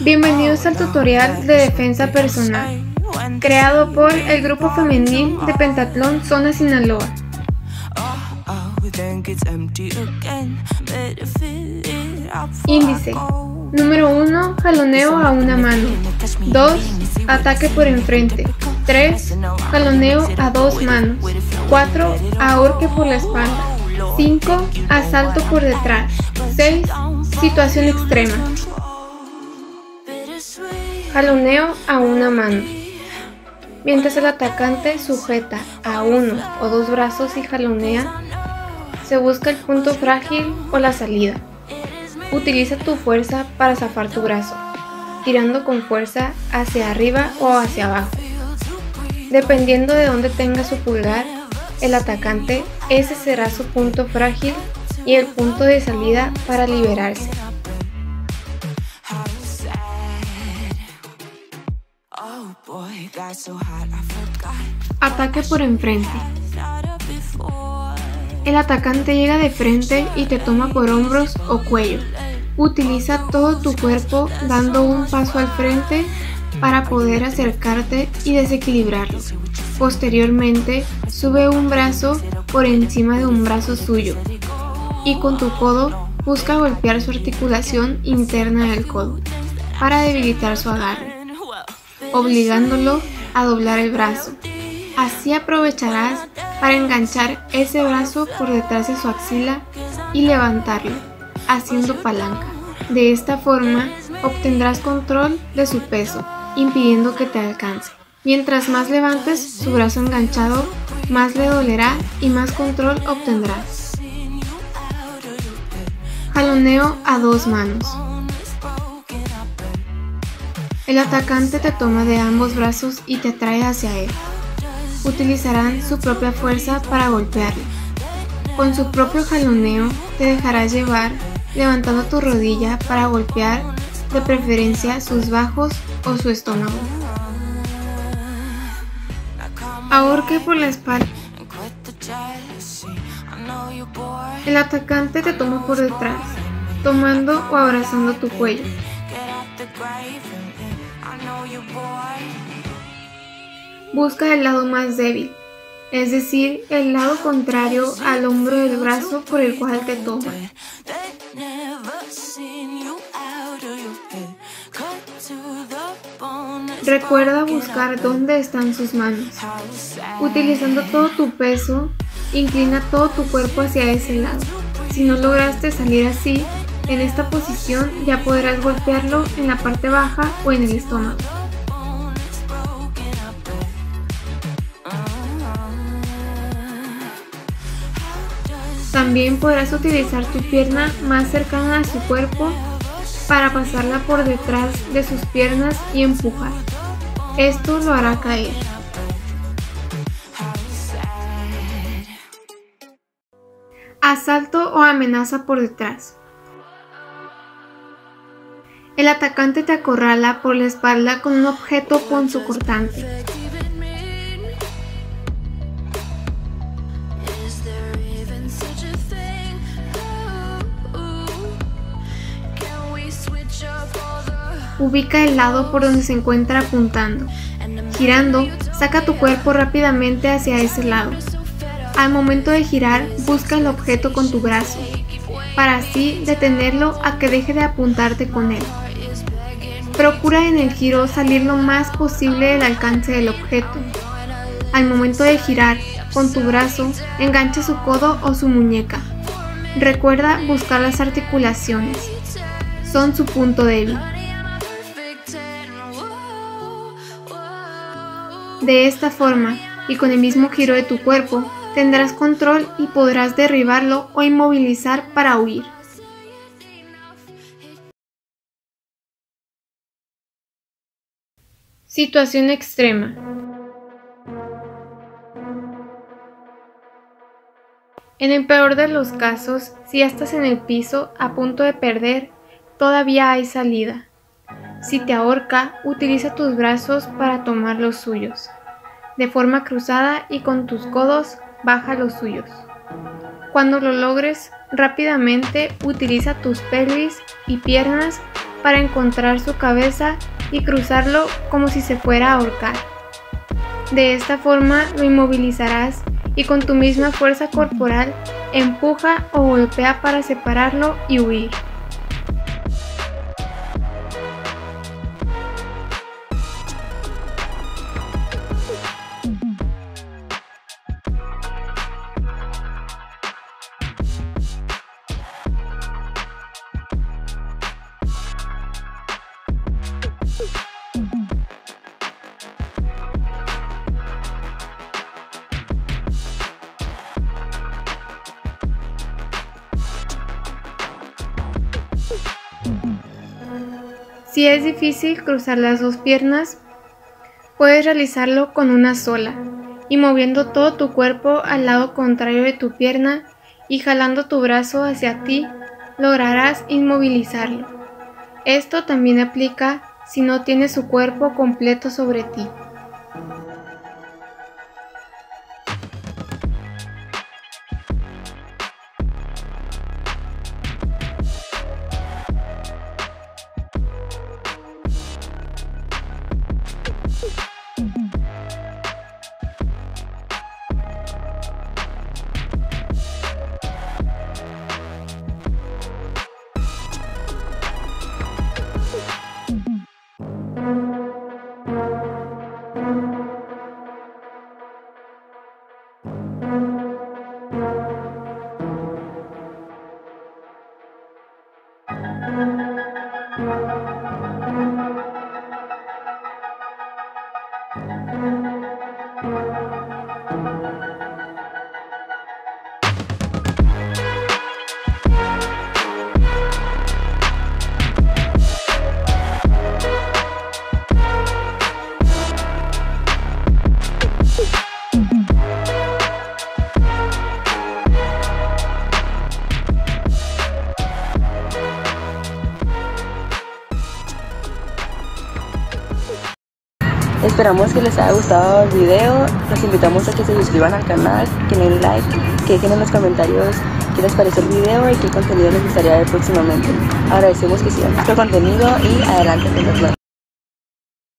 Bienvenidos al tutorial de defensa personal, creado por el grupo femenil de pentatlón Zona Sinaloa. Índice: número 1, jaloneo a una mano. 2, ataque por enfrente. 3, jaloneo a dos manos. 4, ahorque por la espalda. 5, asalto por detrás. 6, situación extrema. Jaloneo a una mano. Mientras el atacante sujeta a uno o dos brazos y jalonea, se busca el punto frágil o la salida. Utiliza tu fuerza para zafar tu brazo, tirando con fuerza hacia arriba o hacia abajo. Dependiendo de dónde tenga su pulgar el atacante, ese será su punto frágil y el punto de salida para liberarse. Ataque por enfrente. El atacante llega de frente y te toma por hombros o cuello. Utiliza todo tu cuerpo dando un paso al frente para poder acercarte y desequilibrarlo. Posteriormente, sube un brazo por encima de un brazo suyo y con tu codo busca golpear su articulación interna del codo para debilitar su agarre, obligándolo a doblar el brazo. Así aprovecharás para enganchar ese brazo por detrás de su axila y levantarlo, haciendo palanca. De esta forma obtendrás control de su peso, impidiendo que te alcance. Mientras más levantes su brazo enganchado, más le dolerá y más control obtendrás. Jaloneo a dos manos. El atacante te toma de ambos brazos y te trae hacia él. Utilizarán su propia fuerza para golpearlo. Con su propio jaloneo te dejarás llevar, levantando tu rodilla para golpear de preferencia sus bajos o su estómago. Ahorque por la espalda. El atacante te toma por detrás, tomando o abrazando tu cuello. Busca el lado más débil, es decir, el lado contrario al hombro del brazo por el cual te toma. Recuerda buscar dónde están sus manos. Utilizando todo tu peso, inclina todo tu cuerpo hacia ese lado. Si no lograste salir así, en esta posición ya podrás golpearlo en la parte baja o en el estómago. También podrás utilizar tu pierna más cercana a su cuerpo para pasarla por detrás de sus piernas y empujar. Esto lo hará caer. Asalto o amenaza por detrás. El atacante te acorrala por la espalda con un objeto punzocortante. Ubica el lado por donde se encuentra apuntando. Girando, saca tu cuerpo rápidamente hacia ese lado. Al momento de girar, busca el objeto con tu brazo, para así detenerlo a que deje de apuntarte con él. Procura en el giro salir lo más posible del alcance del objeto. Al momento de girar, con tu brazo, engancha su codo o su muñeca. Recuerda buscar las articulaciones. Son su punto débil. De esta forma, y con el mismo giro de tu cuerpo, tendrás control y podrás derribarlo o inmovilizar para huir. Situación extrema. En el peor de los casos, si ya estás en el piso a punto de perder, todavía hay salida. Si te ahorca, utiliza tus brazos para tomar los suyos. De forma cruzada y con tus codos, baja los suyos. Cuando lo logres, rápidamente utiliza tus pelvis y piernas para encontrar su cabeza y cruzarlo como si se fuera a ahorcar. De esta forma lo inmovilizarás y con tu misma fuerza corporal empuja o golpea para separarlo y huir. Si es difícil cruzar las dos piernas, puedes realizarlo con una sola y moviendo todo tu cuerpo al lado contrario de tu pierna y jalando tu brazo hacia ti, lograrás inmovilizarlo. Esto también aplica si no tienes su cuerpo completo sobre ti. Esperamos que les haya gustado el video, los invitamos a que se suscriban al canal, que den like, que dejen en los comentarios qué les pareció el video y qué contenido les gustaría ver próximamente. Agradecemos que sigan nuestro contenido y adelante con los likes.